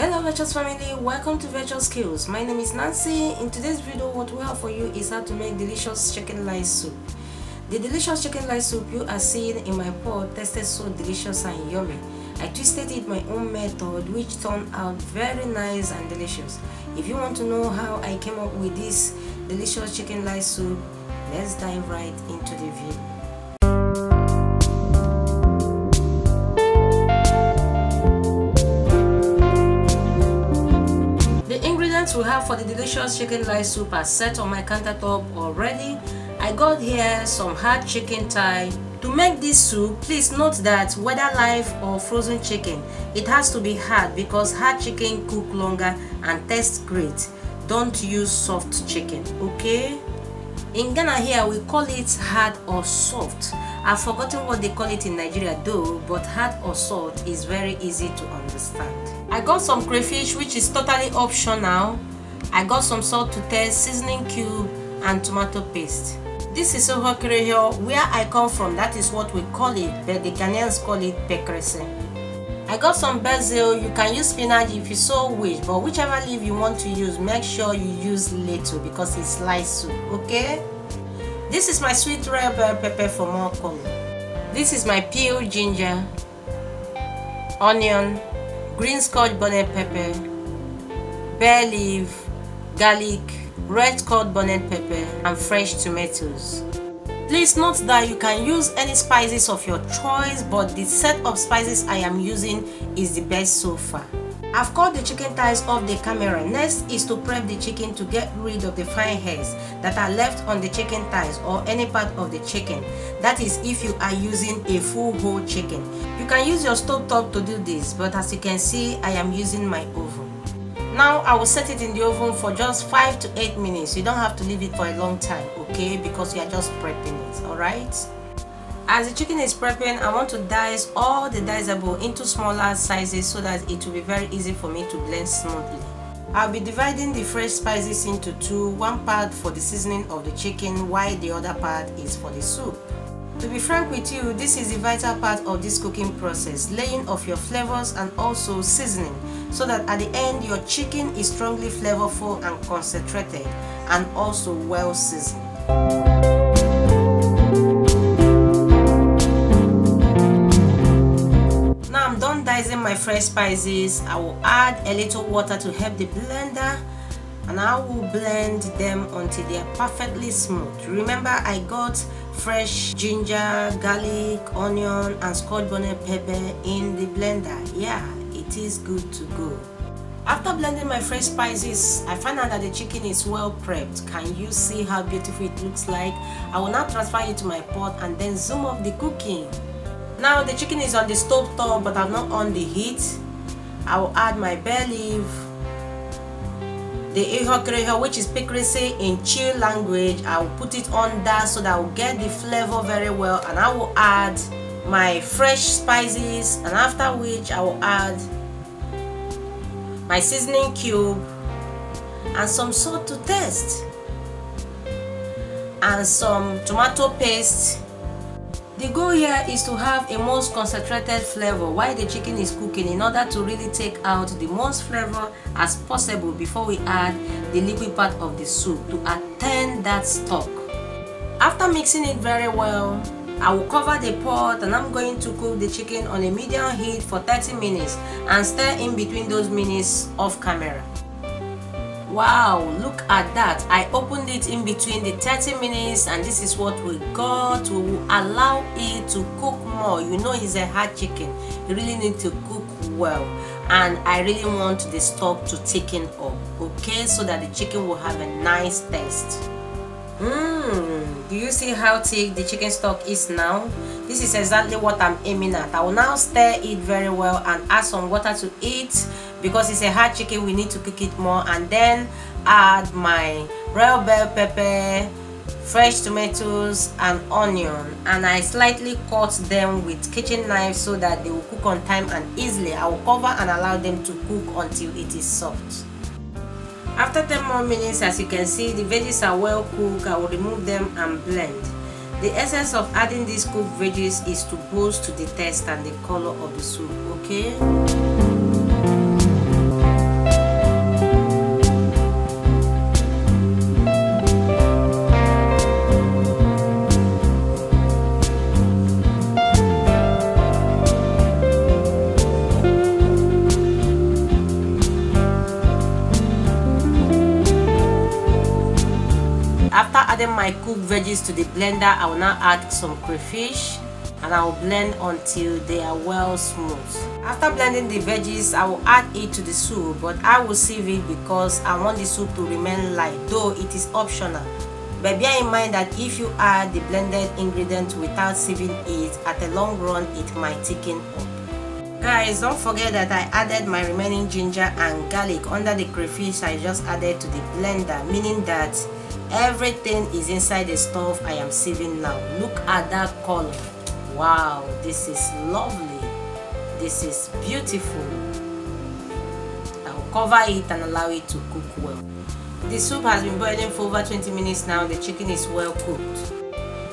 Hello Virtuals family, welcome to Virtual Skills. My name is Nancy. In today's video, what we have for you is how to make delicious chicken rice soup. The delicious chicken rice soup you are seeing in my pot tasted so delicious and yummy. I twisted it my own method, which turned out very nice and delicious. If you want to know how I came up with this delicious chicken rice soup, let's dive right into the video. We have for the delicious chicken rice soup are set on my countertop already. I got here some hard chicken thigh. To make this soup, please note that whether live or frozen chicken, it has to be hard because hard chicken cook longer and tastes great. Don't use soft chicken, okay? In Ghana here we call it hard or soft. I've forgotten what they call it in Nigeria though, but hard or soft is very easy to understand. I got some crayfish, which is totally optional. I got some salt to taste, seasoning cube and tomato paste. This is Uhiokirihio, where I come from, that is what we call it, but the Ghanaians call it prekese. I got some basil. You can use spinach if you so wish, but whichever leaf you want to use, make sure you use little because it's sliced soup, okay? This is my sweet red bell pepper for more color. This is my peeled ginger, onion, green scotch bonnet pepper, bay leaf, garlic, red scotch bonnet pepper and fresh tomatoes. Please note that you can use any spices of your choice, but the set of spices I am using is the best so far. I've cut the chicken thighs off the camera. Next is to prep the chicken to get rid of the fine hairs that are left on the chicken thighs or any part of the chicken. That is if you are using a full whole chicken. You can use your stove top to do this, but as you can see, I am using my oven. Now I will set it in the oven for just 5 to 8 minutes. You don't have to leave it for a long time, okay? Because you are just prepping it, alright? As the chicken is prepping, I want to dice all the diceable into smaller sizes so that it will be very easy for me to blend smoothly. I'll be dividing the fresh spices into two, one part for the seasoning of the chicken while the other part is for the soup. To be frank with you, this is the vital part of this cooking process, laying of your flavors and also seasoning, so that at the end your chicken is strongly flavorful and concentrated and also well seasoned. Now I'm done dicing my fresh spices. I will add a little water to help the blender, and I will blend them until they are perfectly smooth. Remember, I got fresh ginger, garlic, onion and scotch bonnet pepper in the blender. Yeah, it is good to go. After blending my fresh spices, I found out that the chicken is well prepped. Can you see how beautiful it looks like? I will now transfer it to my pot and then zoom off the cooking. Now the chicken is on the stove top, but I'm not on the heat. I will add my bay leaf, the Uhiokirihio, which is prekese in Chi language. I will put it on that so that I will get the flavor very well, and I will add my fresh spices, and after which I will add my seasoning cube and some salt to taste and some tomato paste. The goal here is to have a most concentrated flavor while the chicken is cooking, in order to really take out the most flavor as possible before we add the liquid part of the soup to attain that stock. After mixing it very well, I will cover the pot and I'm going to cook the chicken on a medium heat for 30 minutes and stir in between those minutes off camera. Wow, look at that. I opened it in between the 30 minutes and this is what we got. We will allow it to cook more. You know it's a hard chicken. You really need to cook well. And I really want the stock to thicken up, okay? So that the chicken will have a nice taste. Do you see how thick the chicken stock is now? This is exactly what I'm aiming at. I will now stir it very well and add some water to it. Because it's a hard chicken, we need to cook it more, and then add my red bell pepper, fresh tomatoes and onion, and I slightly cut them with kitchen knife so that they will cook on time and easily. I will cover and allow them to cook until it is soft. After 10 more minutes, as you can see, the veggies are well cooked. I will remove them and blend. The essence of adding these cooked veggies is to boost the taste and the color of the soup, okay? added my cooked veggies to the blender, I will now add some crayfish and I will blend until they are well smooth. After blending the veggies, I will add it to the soup, but I will sieve it because I want the soup to remain light, though it is optional. But bear in mind that if you add the blended ingredient without sieving it, at the long run it might thicken up. Guys, don't forget that I added my remaining ginger and garlic under the crayfish I just added to the blender, meaning that everything is inside the stuff I am sieving now. Look at that color. Wow, this is lovely. This is beautiful. I will cover it and allow it to cook well. The soup has been boiling for over 20 minutes now. The chicken is well cooked.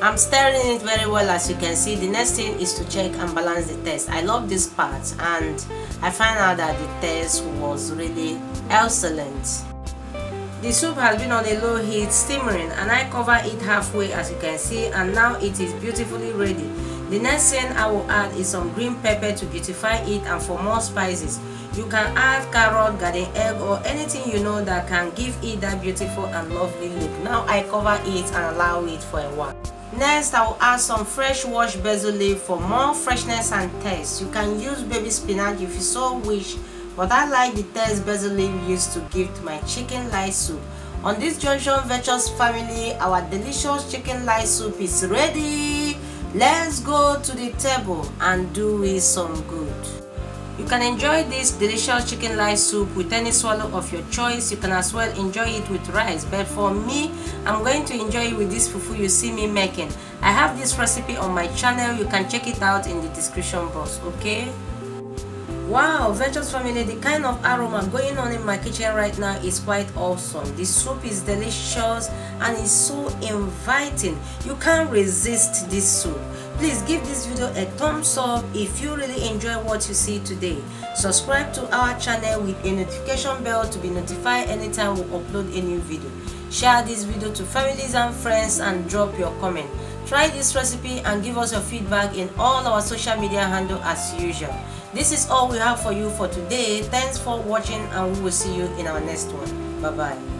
I'm stirring it very well, as you can see. The next thing is to check and balance the taste. I love this part, and I found out that the taste was really excellent. The soup has been on a low heat simmering, and I covered it halfway, as you can see, and now it is beautifully ready. The next thing I will add is some green pepper to beautify it, and for more spices. You can add carrot, garden egg, or anything you know that can give it that beautiful and lovely look. Now I cover it and allow it for a while. Next, I will add some fresh washed basil leaf for more freshness and taste. You can use baby spinach if you so wish, but I like the taste basil leaf used to give to my chicken light soup. On this junction, Virtual family, our delicious chicken light soup is ready. Let's go to the table and do it some good. You can enjoy this delicious chicken light soup with any swallow of your choice. You can as well enjoy it with rice, but for me, I'm going to enjoy it with this fufu you see me making. I have this recipe on my channel. You can check it out in the description box, okay? Wow, Virtual family, the kind of aroma going on in my kitchen right now is quite awesome. The soup is delicious and it's so inviting. You can't resist this soup. Please give this video a thumbs up if you really enjoy what you see today. Subscribe to our channel with a notification bell to be notified anytime we upload a new video. Share this video to families and friends and drop your comment. Try this recipe and give us your feedback in all our social media handles as usual. This is all we have for you for today. Thanks for watching, and we will see you in our next one. Bye bye.